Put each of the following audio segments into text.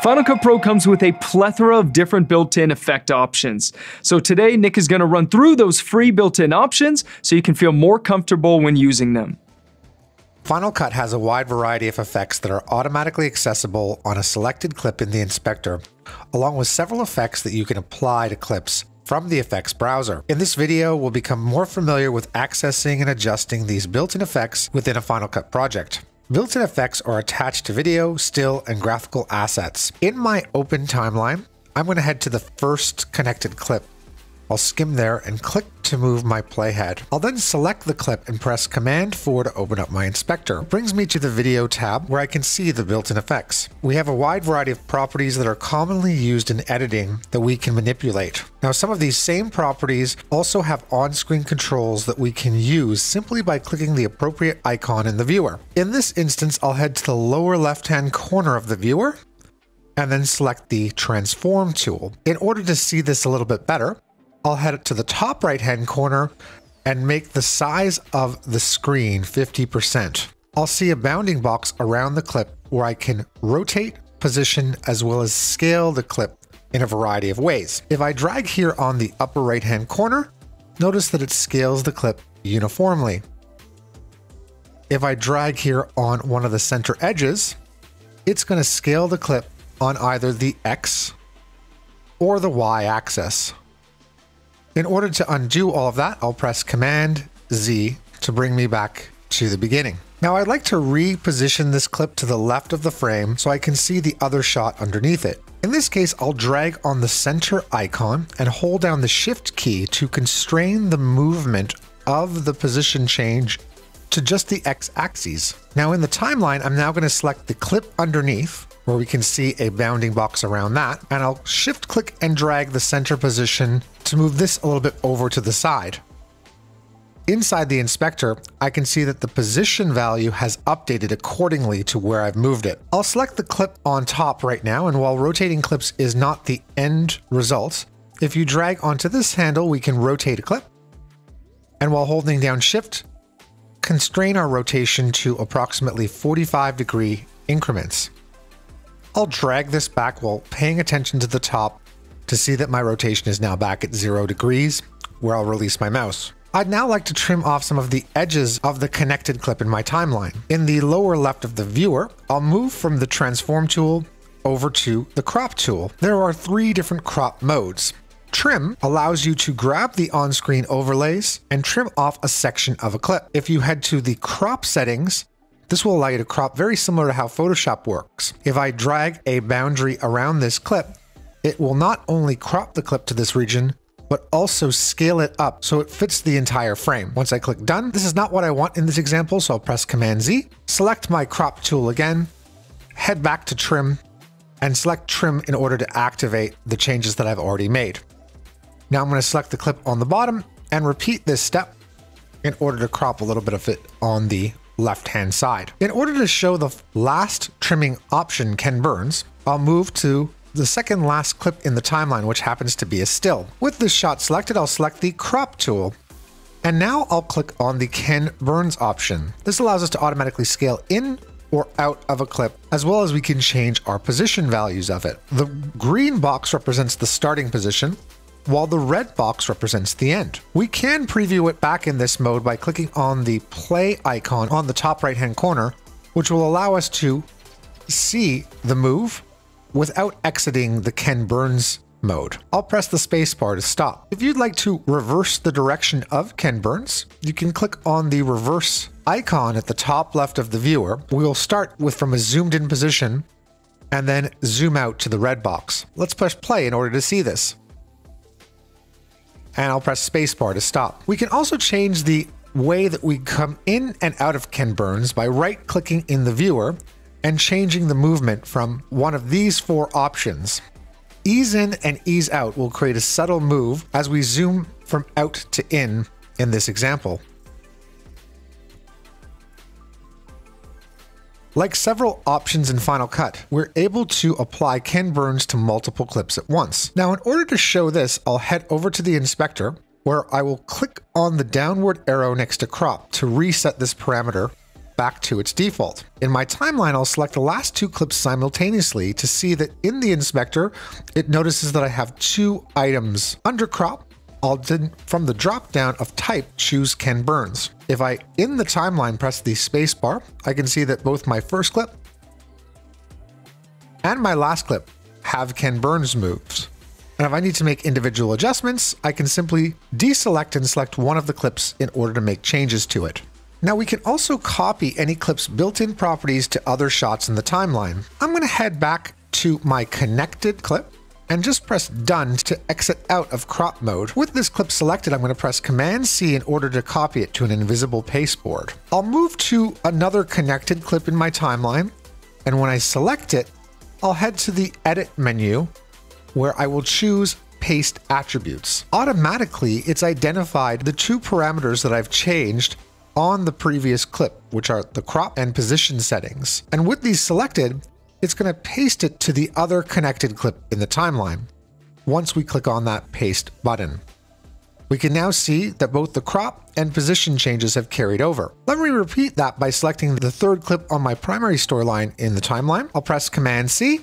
Final Cut Pro comes with a plethora of different built-in effect options. So today, Nick is going to run through those free built-in options so you can feel more comfortable when using them. Final Cut has a wide variety of effects that are automatically accessible on a selected clip in the inspector, along with several effects that you can apply to clips from the effects browser. In this video, we'll become more familiar with accessing and adjusting these built-in effects within a Final Cut project. Built-in effects are attached to video, still, and graphical assets. In my open timeline, I'm going to head to the first connected clip. I'll skim there and click to move my playhead. I'll then select the clip and press Command-4 to open up my inspector. It brings me to the video tab where I can see the built-in effects. We have a wide variety of properties that are commonly used in editing that we can manipulate. Now, some of these same properties also have on-screen controls that we can use simply by clicking the appropriate icon in the viewer. In this instance, I'll head to the lower left-hand corner of the viewer and then select the Transform tool. In order to see this a little bit better, I'll head it to the top right-hand corner and make the size of the screen 50%. I'll see a bounding box around the clip where I can rotate, position, as well as scale the clip in a variety of ways. If I drag here on the upper right-hand corner, notice that it scales the clip uniformly. If I drag here on one of the center edges, it's going to scale the clip on either the X or the Y axis. In order to undo all of that, I'll press Command-Z to bring me back to the beginning. Now I'd like to reposition this clip to the left of the frame so I can see the other shot underneath it. In this case, I'll drag on the center icon and hold down the Shift key to constrain the movement of the position change to just the X-axis. Now in the timeline, I'm now going to select the clip underneath, where we can see a bounding box around that, and I'll shift click and drag the center position to move this a little bit over to the side. Inside the inspector, I can see that the position value has updated accordingly to where I've moved it. I'll select the clip on top right now, and while rotating clips is not the end result, if you drag onto this handle, we can rotate a clip, and while holding down Shift, constrain our rotation to approximately 45-degree increments. I'll drag this back while paying attention to the top to see that my rotation is now back at 0 degrees, where I'll release my mouse. I'd now like to trim off some of the edges of the connected clip in my timeline. In the lower left of the viewer, I'll move from the Transform tool over to the Crop tool. There are 3 different crop modes. Trim allows you to grab the on-screen overlays and trim off a section of a clip. If you head to the crop settings, this will allow you to crop very similar to how Photoshop works. If I drag a boundary around this clip, it will not only crop the clip to this region, but also scale it up so it fits the entire frame. Once I click Done, this is not what I want in this example, so I'll press Command-Z, select my Crop tool again, head back to Trim, and select Trim in order to activate the changes that I've already made. Now I'm going to select the clip on the bottom and repeat this step in order to crop a little bit of it on the left-hand side. In order to show the last trimming option, Ken Burns, I'll move to the second last clip in the timeline, which happens to be a still. With this shot selected, I'll select the Crop tool. And now I'll click on the Ken Burns option. This allows us to automatically scale in or out of a clip, as well as we can change our position values of it. The green box represents the starting position, while the red box represents the end. We can preview it back in this mode by clicking on the play icon on the top right-hand corner, which will allow us to see the move without exiting the Ken Burns mode. I'll press the spacebar to stop. If you'd like to reverse the direction of Ken Burns, you can click on the reverse icon at the top left of the viewer. We'll start with from a zoomed-in position and then zoom out to the red box. Let's push play in order to see this. And I'll press spacebar to stop. We can also change the way that we come in and out of Ken Burns by right-clicking in the viewer and changing the movement from one of these 4 options. Ease in and ease out will create a subtle move as we zoom from out to in this example. Like several options in Final Cut, we're able to apply Ken Burns to multiple clips at once. Now, in order to show this, I'll head over to the inspector, where I will click on the downward arrow next to Crop to reset this parameter back to its default. In my timeline, I'll select the last two clips simultaneously to see that in the inspector, it notices that I have two items under crop. I'll then, from the drop-down of type, choose Ken Burns. If I, in the timeline, press the space bar, I can see that both my first clip and my last clip have Ken Burns moves. And if I need to make individual adjustments, I can simply deselect and select one of the clips in order to make changes to it. Now we can also copy any clip's built-in properties to other shots in the timeline. I'm going to head back to my connected clip and just press done to exit out of crop mode. With this clip selected, I'm going to press Command C in order to copy it to an invisible pasteboard. I'll move to another connected clip in my timeline, and when I select it, I'll head to the Edit menu where I will choose Paste Attributes. Automatically, it's identified the two parameters that I've changed on the previous clip, which are the crop and position settings. And with these selected, it's going to paste it to the other connected clip in the timeline. Once we click on that paste button, we can now see that both the crop and position changes have carried over. Let me repeat that by selecting the third clip on my primary storyline in the timeline. I'll press Command C,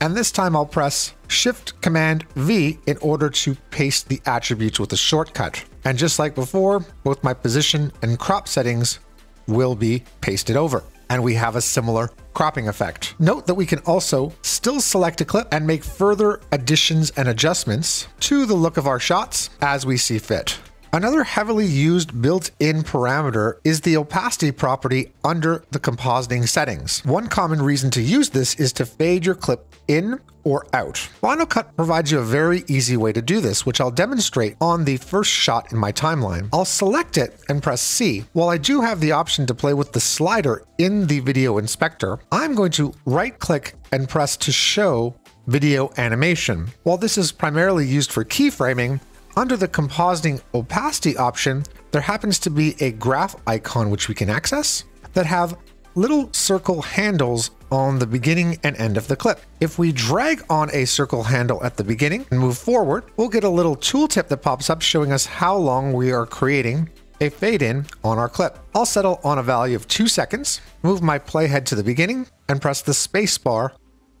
and this time I'll press Shift Command V in order to paste the attributes with a shortcut. And just like before, both my position and crop settings will be pasted over, and we have a similar cropping effect. Note that we can also still select a clip and make further additions and adjustments to the look of our shots as we see fit. Another heavily used built-in parameter is the opacity property under the compositing settings. One common reason to use this is to fade your clip in or out. Final Cut provides you a very easy way to do this, which I'll demonstrate on the first shot in my timeline. I'll select it and press C. While I do have the option to play with the slider in the video inspector, I'm going to right-click and press to show video animation. While this is primarily used for keyframing, under the compositing opacity option, there happens to be a graph icon which we can access that have little circle handles on the beginning and end of the clip. If we drag on a circle handle at the beginning and move forward, we'll get a little tooltip that pops up showing us how long we are creating a fade in on our clip. I'll settle on a value of 2 seconds, move my playhead to the beginning, and press the space bar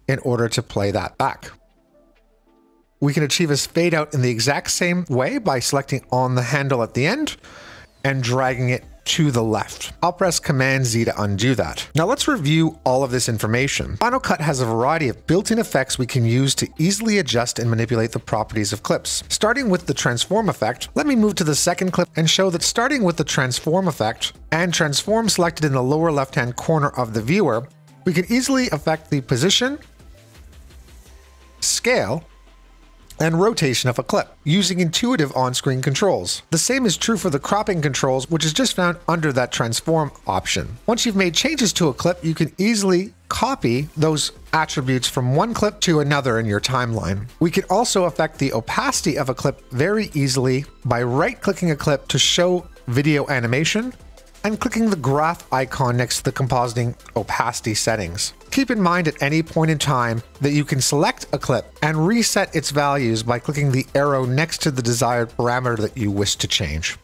in order to play that back. We can achieve a fade out in the exact same way by selecting on the handle at the end and dragging it to the left. I'll press Command Z to undo that. Now let's review all of this information. Final Cut has a variety of built-in effects we can use to easily adjust and manipulate the properties of clips. Starting with the transform effect, let me move to the second clip and show that starting with the transform effect and transform selected in the lower left-hand corner of the viewer, we can easily affect the position, scale, and rotation of a clip using intuitive on-screen controls. The same is true for the cropping controls, which is just found under that transform option. Once you've made changes to a clip, you can easily copy those attributes from one clip to another in your timeline. We can also affect the opacity of a clip very easily by right-clicking a clip to show video animation and clicking the graph icon next to the compositing opacity settings. Keep in mind at any point in time that you can select a clip and reset its values by clicking the arrow next to the desired parameter that you wish to change.